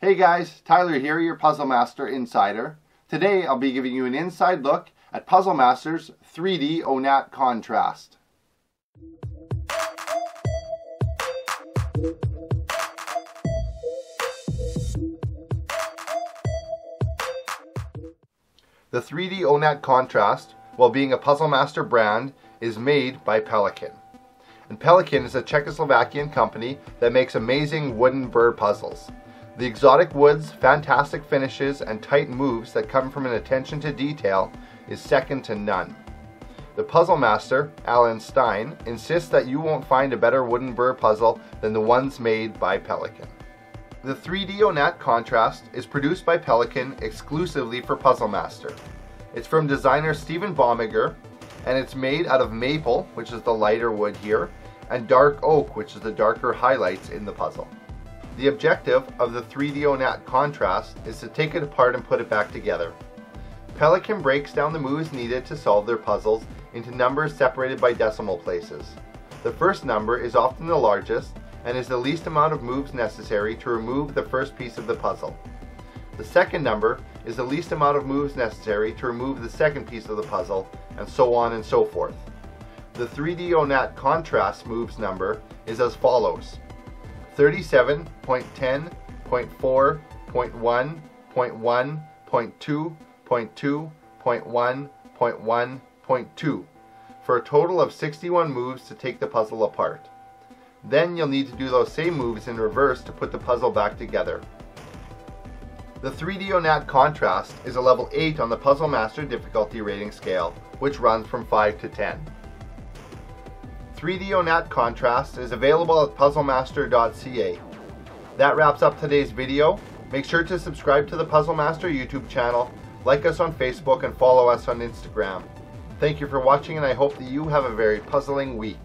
Hey guys, Tyler here, your Puzzle Master Insider. Today I'll be giving you an inside look at Puzzle Master's 3D Onat Contrast. The 3D Onat Contrast, while being a Puzzle Master brand, is made by Pelikan. And Pelikan is a Czechoslovakian company that makes amazing wooden bird puzzles. The exotic woods, fantastic finishes, and tight moves that come from an attention to detail is second to none. The puzzle master, Alan Stein, insists that you won't find a better wooden burr puzzle than the ones made by Pelikan. The 3D Onat Contrast is produced by Pelikan exclusively for Puzzle Master. It's from designer Steven Baumiger, and it's made out of maple, which is the lighter wood here, and dark oak, which is the darker highlights in the puzzle. The objective of the 3D Onat Contrast is to take it apart and put it back together. Pelikan breaks down the moves needed to solve their puzzles into numbers separated by decimal places. The first number is often the largest and is the least amount of moves necessary to remove the first piece of the puzzle. The second number is the least amount of moves necessary to remove the second piece of the puzzle, and so on and so forth. The 3D Onat Contrast moves number is as follows: 37.10.4.1.1.2.2.1.1.2, for a total of 61 moves to take the puzzle apart. Then you'll need to do those same moves in reverse to put the puzzle back together. The 3D Onat Contrast is a level 8 on the Puzzle Master difficulty rating scale, which runs from 5 to 10. 3D Onat Contrast is available at PuzzleMaster.ca. That wraps up today's video. Make sure to subscribe to the Puzzle Master YouTube channel, like us on Facebook, and follow us on Instagram. Thank you for watching, and I hope that you have a very puzzling week.